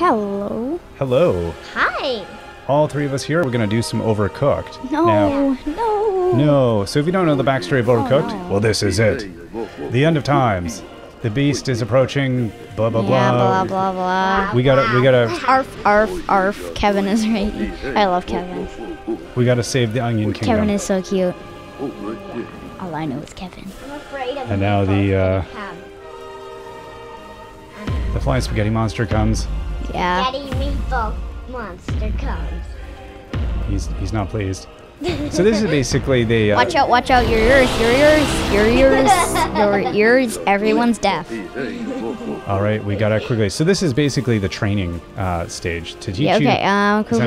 Hello. Hello. Hi. All three of us here, we're going to do some Overcooked. No, now, no. No. So if you don't know the backstory of Overcooked, oh, no. Well, this is it. The end of times. The beast is approaching, blah, blah, blah. Yeah, blah, blah, blah. We gotta... Arf, arf, arf. Kevin is right. I love Kevin. We gotta save the Onion Kingdom. Kevin is so cute. All I know is Kevin. I'm afraid of and now the flying spaghetti monster comes. Yeah. Spaghetti meatball monster comes. He's not pleased. So this is basically the... watch out, your ears, everyone's deaf. All right, we gotta quickly... So this is basically the training stage to teach you... Yeah, okay, cool.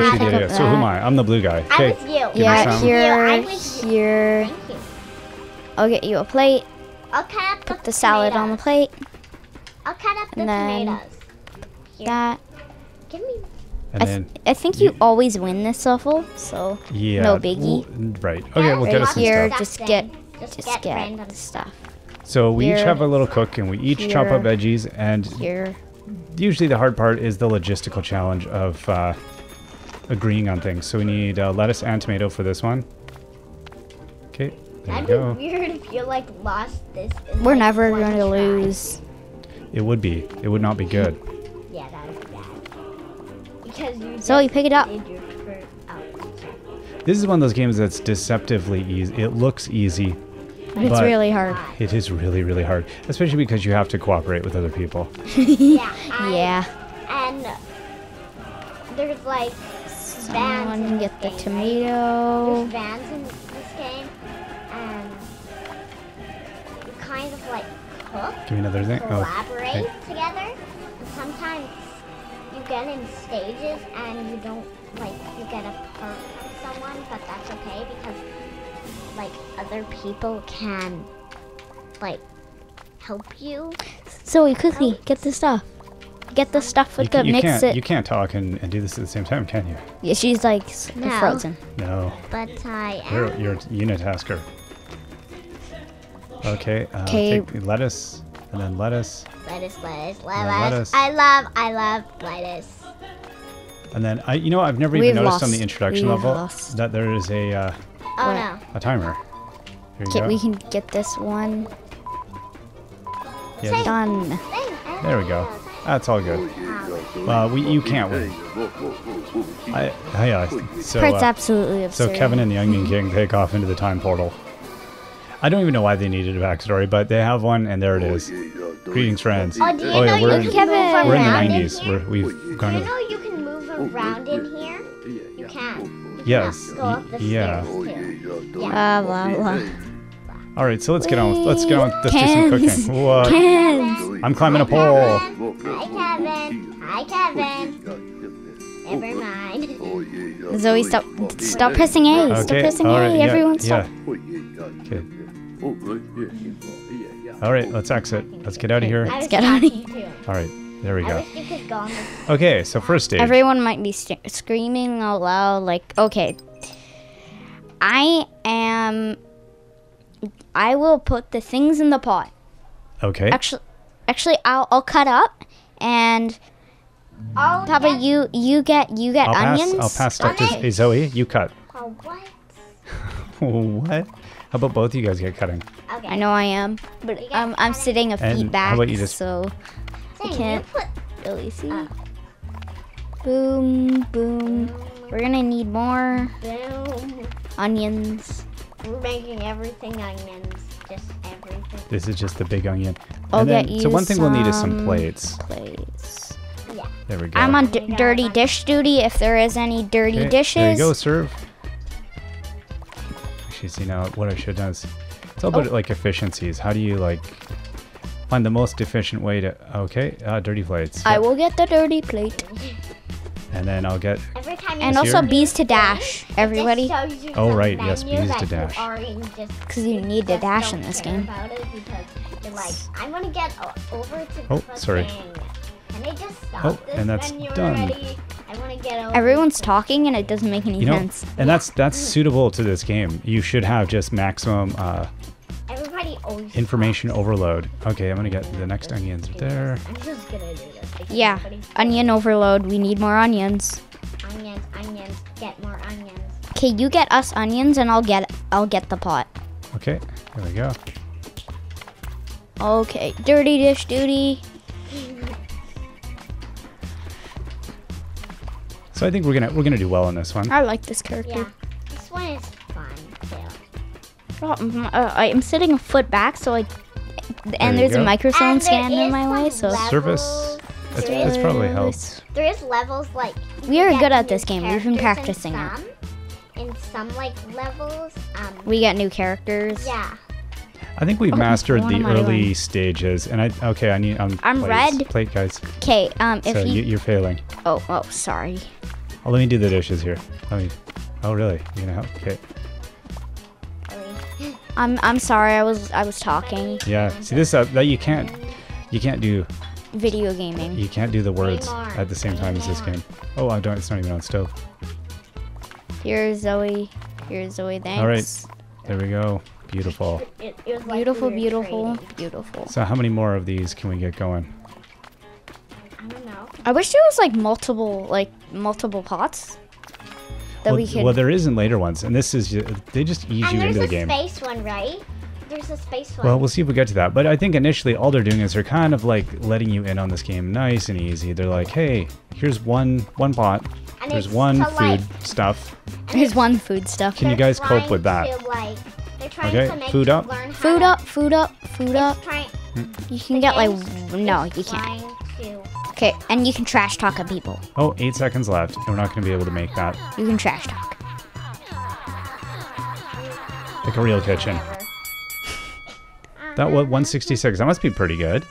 So who am I? I'm the blue guy. Okay. I was you. Yeah, here. Thank you. I'll get you a plate. I'll cut up Put the salad tomatoes. On the plate. I'll cut up and the tomatoes. Here. That. Give me... I think you always win this level, so yeah, no biggie. Right. Okay, we'll get us some stuff. Just get random stuff. So we each have a little cook, and we each chop up veggies, and usually the hard part is the logistical challenge of agreeing on things. So we need lettuce and tomato for this one. Okay, there you go. That'd be weird if you like lost this. We're never going to lose. It would be. It would not be good. Yeah, that would be bad. So you pick it up. This is one of those games that's deceptively easy. It looks easy, but it's really hard. It is really, really hard, especially because you have to cooperate with other people. And there's like vans. Someone can get the tomato. There's vans in this game, and you kind of like cook. Give me another thing. Collaborate together, and sometimes. You get in stages and you don't, like, you get apart from someone, but that's okay because, like, other people can, like, help you. So you quickly get the stuff. Get the stuff with the mix it. You can't talk and do this at the same time, can you? Yeah, she's, like, frozen. No. But I am. You're a unitasker. Okay, take lettuce. And then lettuce. Lettuce. I love lettuce. And then, you know, I've never even noticed on the introduction level that there is a timer. Here you go. We can get this one. Yeah, done. There we go. That's all good. You can't win. So it's absolutely absurd. So Kevin and the Onion King take off into the time portal. I don't even know why they needed a backstory, but they have one, and there it is. Greetings, friends. Oh, do you know we're in the 90s. Do you know you can move around in here? You can. Yes. Go up the stairs, too. Yeah. Blah, blah, blah. All right, so let's get on with let's do some cooking. What? Cans. I'm climbing a pole. Hi, Kevin. Never mind. Zoe, stop pressing A. Okay. Stop pressing A. Right. Everyone, stop. Okay. All right, let's exit. Let's get out of here. Let's get out of here. All right, there we go. Okay, so first stage. Everyone might be screaming out loud, like, okay. I will put the things in the pot. Okay. Actually, I'll cut up, and Papa, you get onions. I'll pass stuff to Zoe. You cut. Oh, what? What? How about both of you guys get cutting? Okay. I know I am, but I'm sitting a feet back, so I can't really see. Boom, boom. We're gonna need more onions. We're making everything onions, just everything. This is just the big onion. So one thing we'll need is some plates. Yeah. There we go. I'm on dirty dish duty. If there is any dirty dishes, there you go. Serve. You know what I should have done is it's all about like efficiencies. How do you like find the most efficient way to dirty plates? Yep. I will get the dirty plate, and then I'll get and also bees to dash. Everybody. Oh right, yes, bees to dash. Because you need to dash in this game. I'm gonna get over to sorry. Can I just stop this and that's done. Ready? I want to get over. Everyone's talking and it doesn't make any sense. And that's suitable to this game. You should have just maximum information overload. Okay, I'm going to get the next onions there. I'm just going to do this. Yeah, onion overload. We need more onions. Onions, get more onions. Okay, you get us onions and I'll get the pot. Okay, here we go. Okay, dirty dish duty. So I think we're gonna do well on this one. I like this character. Yeah, this one is fun too. Oh, I'm sitting a foot back, so like, and there's a microphone stand in my way, so service. That's probably helps. There is levels like we are good at this game. We've been practicing it. In some like levels, we get new characters. Yeah. I think we've mastered the early stages, and I'm red. Plate, guys. Okay, if so you're failing. Oh, sorry. Oh, let me do the dishes here. Oh, really? You're gonna help? Okay. I'm sorry. I was talking. Yeah. See this? That you can't do. Video gaming. You can't do the words at the same time as this game. Oh, I don't. It's not even on stove. Here's Zoey. Thanks. All right. There we go. Beautiful. It was like beautiful. So how many more of these can we get going? I don't know. I wish there was like multiple pots that we could. Well, there is in later ones, and this is they just ease you into the game. There's a space one, right? There's a space one. Well, we'll see if we get to that. But I think initially all they're doing is they're kind of like letting you in on this game, nice and easy. They're like, hey, here's one pot. And there's one food stuff. There's one food stuff. Can you guys cope with that? Okay, food up. You can get like, no, you can't. Okay, and you can trash talk at people. Oh, 8 seconds left, and we're not going to be able to make that. You can trash talk. Like a real kitchen. That was 166. That must be pretty good.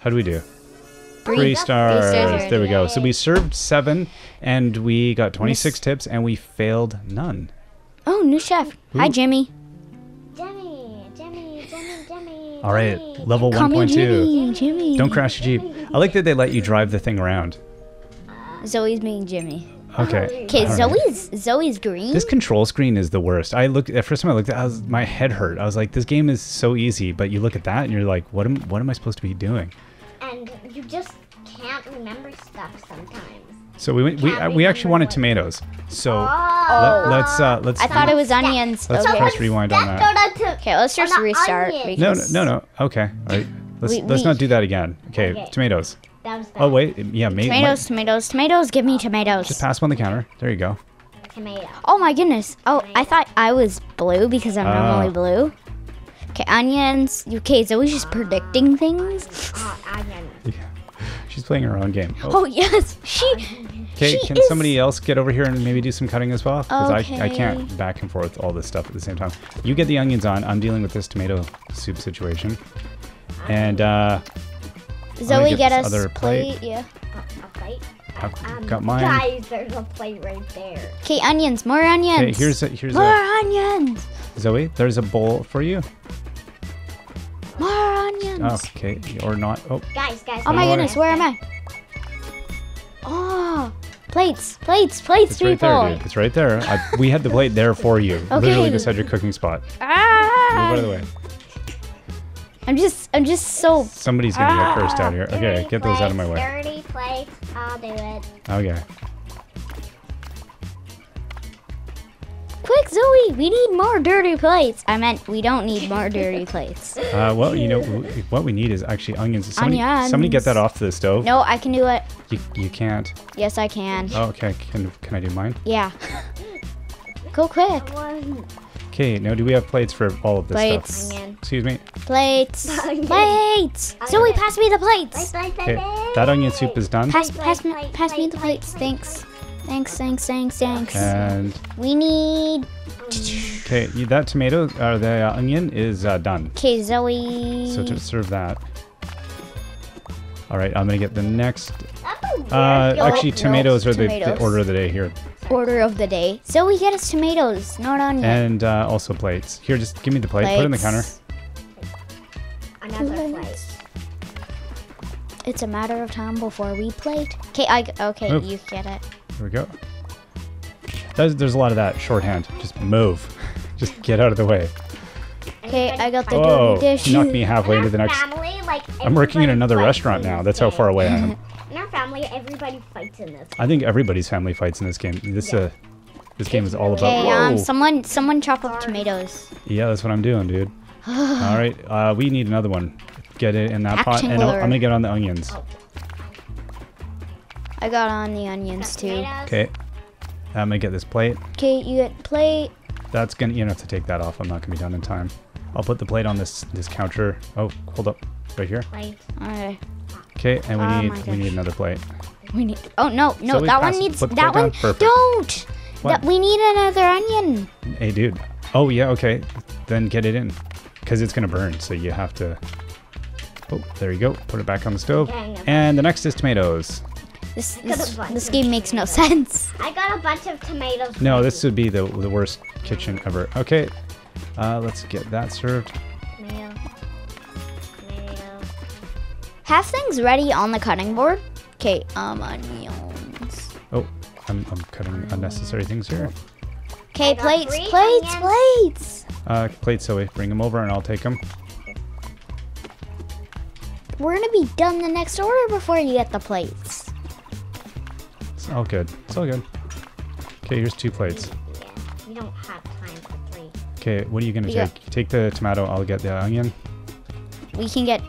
How do we do? Three stars. There we go. So we served 7, and we got 26 tips, and we failed none. Oh, new chef. Ooh. Hi, Jimmy. All right, level 1.2. Jimmy. Don't crash your Jeep. I like that they let you drive the thing around. Zoe's being Jimmy. Okay. Okay, Zoe's green. This control screen is the worst. The first time I looked at it, my head hurt. I was like, this game is so easy, but you look at that and you're like, what am I supposed to be doing? And you just can't remember stuff sometimes. So we actually wanted tomatoes. So let's. I thought it was onions. Let's press rewind on that. Okay, let's just restart. No. Okay, all right. Let's not do that again. Okay. Tomatoes. That was bad. Oh wait, yeah, maybe. Tomatoes. Give me tomatoes. Just pass one on the counter. There you go. Tomato. Oh my goodness. Oh, tomato. I thought I was blue because I'm normally blue. Okay, onions. Okay, so we're just predicting things. Onions. Yeah. She's playing her own game. Oh yes, she. Okay, can somebody else get over here and maybe do some cutting as well? Because I can't back and forth all this stuff at the same time. You get the onions on. I'm dealing with this tomato soup situation. And Zoey, get us other plate. Yeah. A plate. I've got mine. Guys, there's a plate right there. Okay, onions. More onions. Okay, here's more onions. Zoey, there's a bowl for you. More onions. Oh, okay, or not. Oh. Guys. Oh my goodness, where am I? Oh, plates, it's people. Right there, dude. It's right there. We had the plate there for you. Okay. Literally beside your cooking spot. Ah! Move out of the way. I'm just so. Somebody's gonna get cursed out here. Okay, get those out of my way. Dirty plates, I'll do it. Okay. Quick, Zoey, we need more dirty plates. I meant we don't need more dirty plates. Well, you know, what we need is actually onions. Somebody get that off the stove. No, I can do it. You can't. Yes, I can. Oh, okay. Can I do mine? Yeah. Go quick. Okay, now do we have plates for all of this stuff? Onion. Excuse me. Plates. Zoey, pass me the plates. Okay, that onion soup is done. Pass me the plates. Thanks. Thanks. And we need. Okay, that tomato or the onion is done. Okay, Zoey. So to serve that. All right, I'm gonna get the next. Actually, tomatoes are the order of the day here. Order of the day. Zoey, get us tomatoes, not onion. And also plates. Here, just give me the plate. Put it on the counter. Another plate. It's a matter of time before we plate. Okay, Move. You get it. Here we go. There's a lot of that shorthand. Just move. Just get out of the way. Okay, I got the dirty dish. You knocked me halfway into the next. Family, like, I'm working in another restaurant now. That's how far away I am. In our family, everybody fights in this. I think everybody's family fights in this game. This this game is all about. Okay, someone chop up tomatoes. Yeah, that's what I'm doing, dude. All right, we need another one. Get it in that pot, and I'm gonna get on the onions. Oh. I got on the onions too. Okay, I'm gonna get this plate. Okay, you get plate. That's gonna, you don't have to take that off. I'm not gonna be done in time. I'll put the plate on this counter. Oh, hold up, right here. Plate. Okay. Okay, and we need another plate. We need. Oh no, so that one needs that one. Perfect. Don't. What? We need another onion. Hey, dude. Oh yeah, okay. Then get it in, because it's gonna burn. So you have to. Oh, there you go. Put it back on the stove. And the next is tomatoes. This game makes no sense. I got a bunch of tomatoes. No, this would be the worst kitchen ever. Okay, let's get that served. Mayo. Have things ready on the cutting board. Okay, onions. Oh, I'm cutting unnecessary things here. Okay, plates. Plates, Zoey. Bring them over and I'll take them. We're gonna be done the next order before you get the plates. All good. It's all good. Okay, here's 2 plates. Yeah, we don't have time for 3. Okay, what are you gonna take? Take the tomato. I'll get the onion. We can get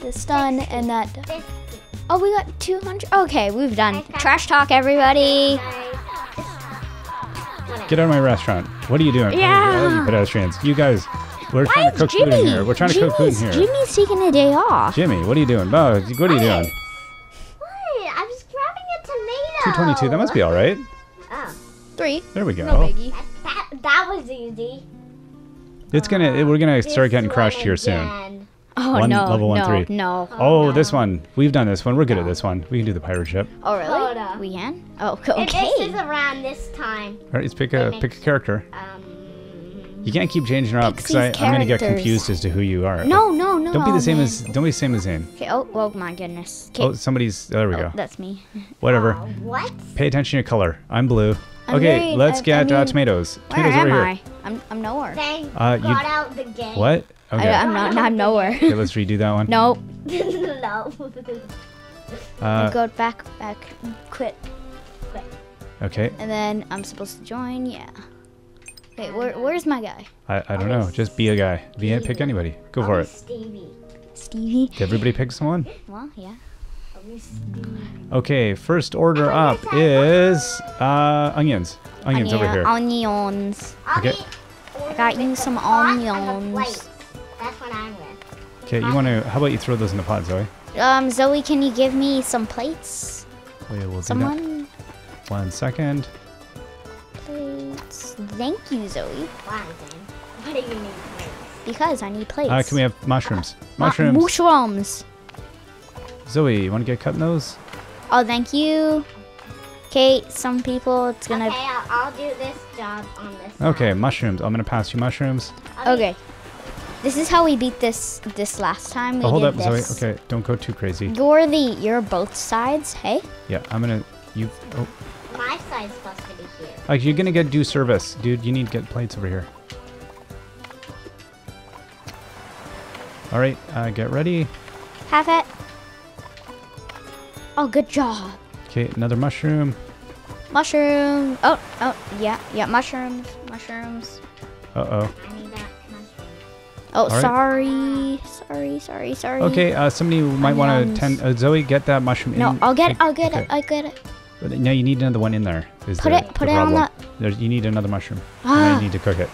this done and that. 50. Oh, we got 200. Okay, we've done. Trash talk, everybody. Get out of my restaurant. What are you doing? Yeah. Oh, you pedestrians. You guys. We're trying to cook food in here. We're trying to cook food in here. Jimmy's taking a day off. Jimmy, what are you doing? Bo, what are you doing? 222, that must be all right. Oh. 3. There we go. No biggie. That was easy. It's gonna. We're gonna start getting crushed here soon. Oh no! Level 1-3. No. Oh, this one. We've done this one. We're good at this one. We can do the pirate ship. Oh really? No. We can. Oh okay. If this is around this time. All right, let's pick a character. You can't keep changing her up because I'm gonna get confused as to who you are. No. Don't be the same as. Don't be the same as Zain. Okay. Oh my goodness. Okay. Oh, somebody's. There we go. That's me. Whatever. What? Pay attention to your color. I'm blue. Okay, let's get tomatoes. Where am I? I'm nowhere. Zain got out the game. What? Okay. I'm nowhere. Okay, let's redo that one. Nope. No. Go back. Quit. Okay. And then I'm supposed to join. Yeah. Okay, where's my guy? I don't know. Just be a guy. Be pick anybody. Go for it. Stevie. Did everybody pick someone? Well, yeah. Okay, first order up is onions. Onions over here. Onions. Okay. Got you some onions. That's what I'm with. Okay, you want to? How about you throw those in the pot, Zoey? Zoey, can you give me some plates? Wait, we'll do that. 1 second. Thank you, Zoey. Why, Zain? What do you need plates? Because I need plates. Can we have mushrooms? Mushrooms. Zoey, you want to get cut in those? Oh, thank you. Okay, some people it's gonna. Okay, I'll do this job on this. Okay, mushrooms. I'm gonna pass you mushrooms. Okay. This is how we beat this last time. Oh, hold up, Zoey. Okay, don't go too crazy. You're both sides, hey? Yeah, I'm gonna My side's supposed to be here. Like, you're gonna get due service, dude. You need to get plates over here. All right, get ready. Have it. Oh, good job. Okay, another mushroom. Oh, yeah, mushrooms. I need that mushroom. Oh, right. Sorry. Okay, somebody might want to tend. Zoey, get that mushroom in. No, I'll get it. But now you need another one in there. Put it on the. You need another mushroom. And then you need to cook it.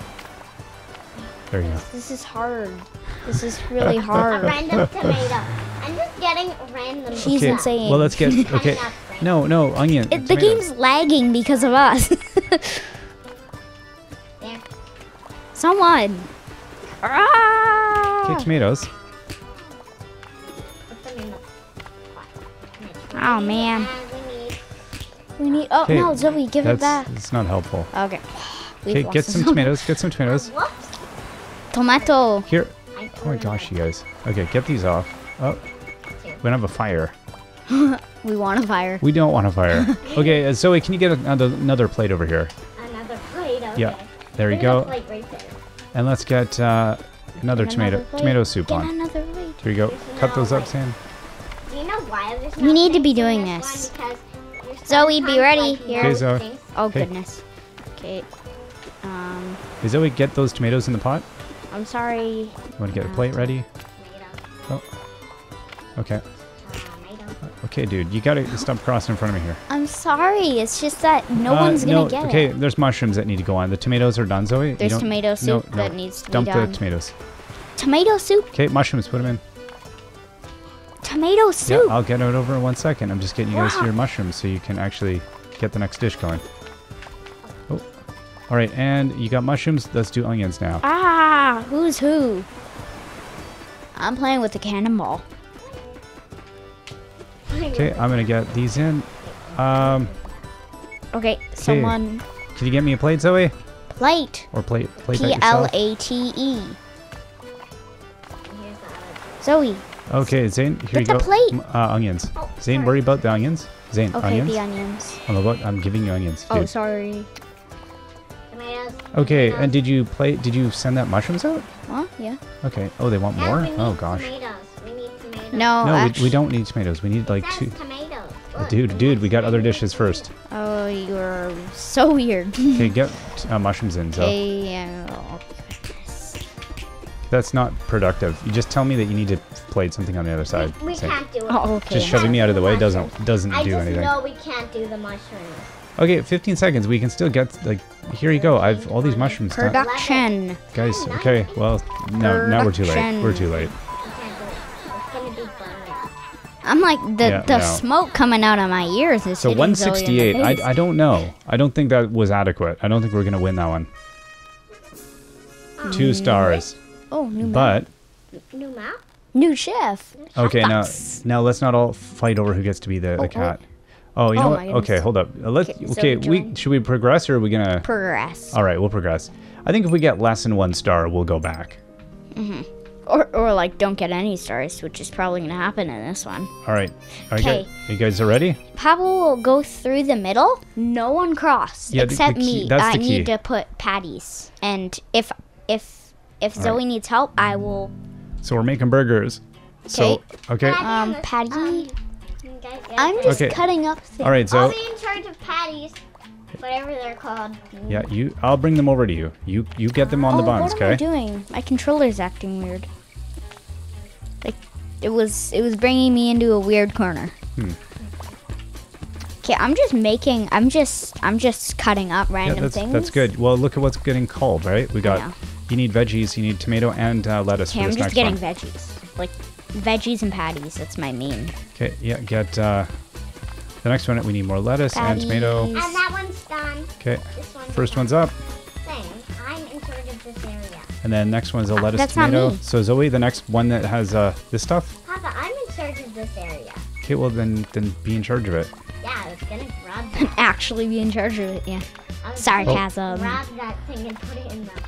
There you go. This is hard. This is really hard. A random tomato. I'm just getting random. She's insane. Well, let's get. Okay. No, onion. The game's lagging because of us. There. Someone. Ah! Okay, tomatoes. Oh man. We need. Oh no, Zoey, give it back. It's not helpful. Okay. Okay, get some tomatoes. Get some tomatoes. Tomato. Here. Oh my gosh, you guys. Okay, get these off. Oh, we don't have a fire. We want a fire. We don't want a fire. Okay, Zoey, can you get another plate over here? Another plate. Okay. Yeah. There you go. Plate right there. And let's get Another tomato. Tomato soup on. Here you go. Cut those up, Sam. Do you know why there's no? We need to be doing this. Zoey, be ready here. Okay, Zoey. Oh, goodness. Okay. Hey, Zoey, get those tomatoes in the pot. I'm sorry. You want to get a plate ready? Oh. Okay. Okay, dude, you gotta stop crossing in front of me here. I'm sorry, it's just that no one's gonna get it. Okay, there's mushrooms that need to go on. The tomatoes are done, Zoey. There's tomato soup that needs to be done. Dump the tomatoes. Tomato soup? Okay, mushrooms, put them in. Tomato soup? Yeah, I'll get it over in 1 second. I'm just getting you guys your mushrooms so you can actually get the next dish going. Oh. All right, and you got mushrooms. Let's do onions now. Ah, who's who? I'm playing with the cannonball. Okay, I'm gonna get these in. Okay, someone. Can you get me a plate, Zoey? Plate. Or plate. Plate. PLATE. Zoey. Okay, Zain, here you go. Get the plate. Onions. Zain, worry about the onions. Zain, onions. Okay, the onions. I'm giving you onions. Dude. Oh, sorry. Okay, and did you play? Did you send that mushrooms out? Huh? Yeah. Okay. Oh, they want more? Oh gosh. No, we don't need tomatoes. We need like two. Look, dude, we got other dishes first. Oh, you're so weird. Okay, get mushrooms in, Zoey. Oh, that's not productive. You just tell me that you need to plate something on the other side. We can't do it. Oh, okay. Just shoving me out of the way doesn't do anything. I just know we can't do the mushrooms. Okay, 15 seconds. We can still get, like, here you go. I've all these mushrooms. Production. Guys, okay, well, no, now we're too late. We're too late. I'm like, the smoke coming out of my ears is hitting Zoey in the face. So 168, I don't know. I don't think that was adequate. I don't think we're going to win that one. 2 stars. Oh, new map. But. New map? New chef. Okay, now let's not all fight over who gets to be the cat. Oh, you know what? Okay, hold up. Let's, okay, should we progress or are we going to? Progress. All right, we'll progress. I think if we get less than 1 star, we'll go back. Mm-hmm. Or like don't get any stars, which is probably gonna happen in this one. All right. Okay. You guys are ready? Pablo will go through the middle. No one cross except me. I need to put patties. And if Zoey needs help, I will. So we're making burgers. Okay. So, okay. Patty. I'm just cutting up things. All right, Zoey. I'll be in charge of patties, whatever they're called. Yeah, you. I'll bring them over to you. You get them on the buns, okay? What am I doing? My controller's acting weird. Like it was bringing me into a weird corner. Okay, I'm just cutting up random things. That's good. Well, look at what's getting called, right? We got. You need veggies. You need tomato and lettuce for this next one. I'm just getting veggies, like veggies and patties. That's my main. Okay. Yeah. Get. The next one, we need more lettuce and tomato. And that one's done. Okay. First one's up. I'm in charge of this area. And then next one's a lettuce tomato. So Zoey, the next one that has this stuff. Papa, I'm in charge of this area. Okay, well then be in charge of it. Yeah, I was gonna grab that. Actually be in charge of it, yeah. Sarcasm. Grab that thing and put it in the thing.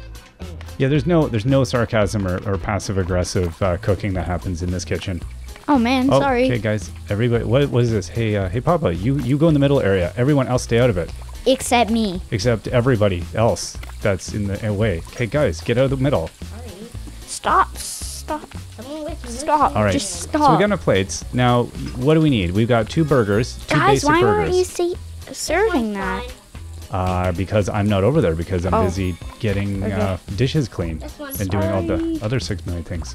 Yeah, there's no sarcasm or passive aggressive cooking that happens in this kitchen. Oh man, sorry. Okay, guys, everybody, what is this? Hey, hey, Papa, you go in the middle area. Everyone else, stay out of it. Except me. Except everybody else that's in the way. Okay, guys, get out of the middle. Stop. All right. Just stop. So we got our plates. Now, what do we need? We've got 2 burgers, 2 basic burgers. Guys, why aren't you serving that? Because I'm not over there because I'm busy getting dishes clean and doing all the other 6 million things.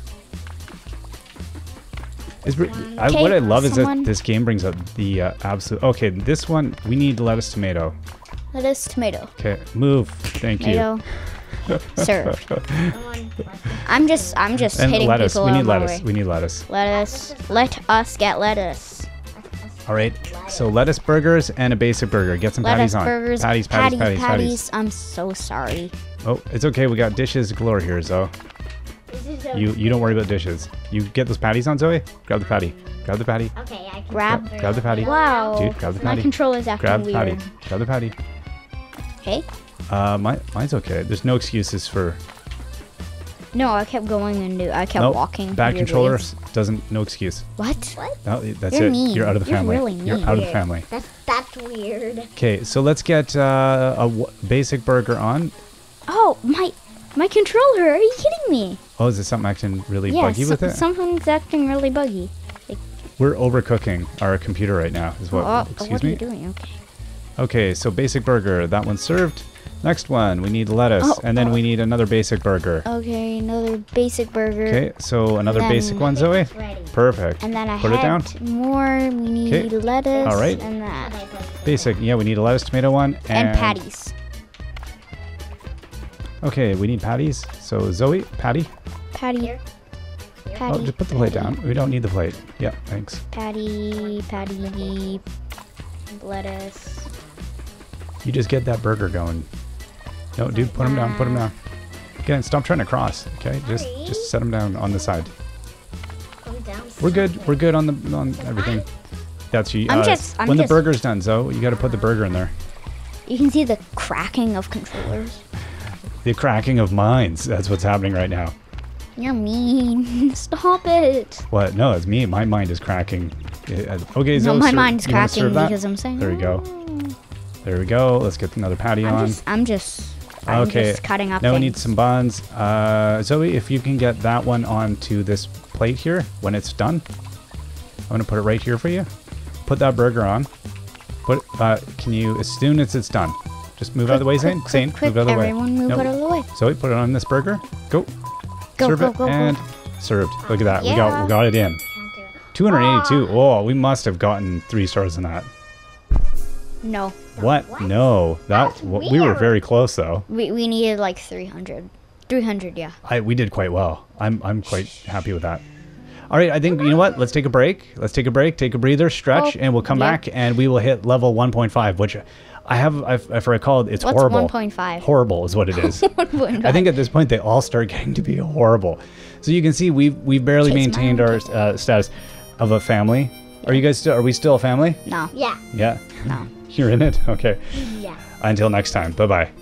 What I love is that this game brings up the absolute. Okay, this one we need lettuce, tomato. Lettuce, tomato. Okay, move. Thank you. Serve. I'm just hitting lettuce. People. We need lettuce. Lettuce. Let us get lettuce. All right. So lettuce burgers and a basic burger. Get some patties on. Burgers, patties. I'm so sorry. Oh, it's okay. We got dishes galore here, Zoe. You don't worry about dishes. You get those patties on, Zoey? Grab the patty. Grab the patty. Okay, I can grab the patty. Wow. Dude, grab the patty. My controller's acting weird. Grab the patty. Okay. Mine's okay. There's no excuses for. No, I kept going and walking. Bad controller no excuse. What? No, that's it. Mean. You're out of the family. You're really mean. You're out of the family. That's weird. Okay, so let's get a basic burger on. Oh, my controller. Are you kidding me? Oh, is it something acting really buggy with it? Something's acting really buggy. Like, we're overcooking our computer right now. Is what? Excuse me. What are you doing? Okay. Okay, so basic burger. That one's served. Next one, we need lettuce, and then we need another basic burger. Okay, another basic burger. Okay, so another basic one, Zoe. Perfect. And then I put it down. More. We need lettuce. All right. And that. Basic. Yeah, we need a lettuce, tomato one, and patties. Okay, we need patties. So Zoe, patty. Patty. Patty. Oh, just put the plate down. We don't need the plate. Yeah, thanks. Patty. Patty. Lettuce. You just get that burger going. No, dude, put him down. Put him down. Again, stop trying to cross. Okay, just set him down on the side. We're good. We're good on the everything. That's you. When the burger's done, Zoe, you got to put the burger in there. You can see the cracking of controllers. The cracking of minds. That's what's happening right now. You're mean. Stop it. What? No, it's me. My mind is cracking. Okay, Zoe. No, my mind's cracking because I'm saying. There we go. There we go. Let's get another patty on. I'm just cutting up. Now we need some buns. Zoe, if you can get that one onto this plate here when it's done, I'm gonna put it right here for you. Put that burger on. Put. Can you? As soon as it's done, just move out of the way, Zain. Zain, move out of the way. Everyone, move out of the way. Zoe, put it on this burger. Go. Go. Serve it and served. Look at that. Yeah. We got it in. 282. Oh, we must have gotten 3 stars in that. No. What? No. That's we were very close though. We needed like 300. 300, yeah. We did quite well. I'm quite happy with that. All right, I think you know what? Let's take a break. Let's take a break. Take a breather, stretch, and we'll come back and we will hit level 1.5, which if I recall, it's horrible. 1.5. Horrible is what it is. I think at this point they all start getting to be horrible. So you can see we've barely maintained our status of a family. Yeah. Are you guys still? Are we still a family? No. Yeah. Yeah. No. You're in it? Okay. Yeah. Until next time. Bye-bye.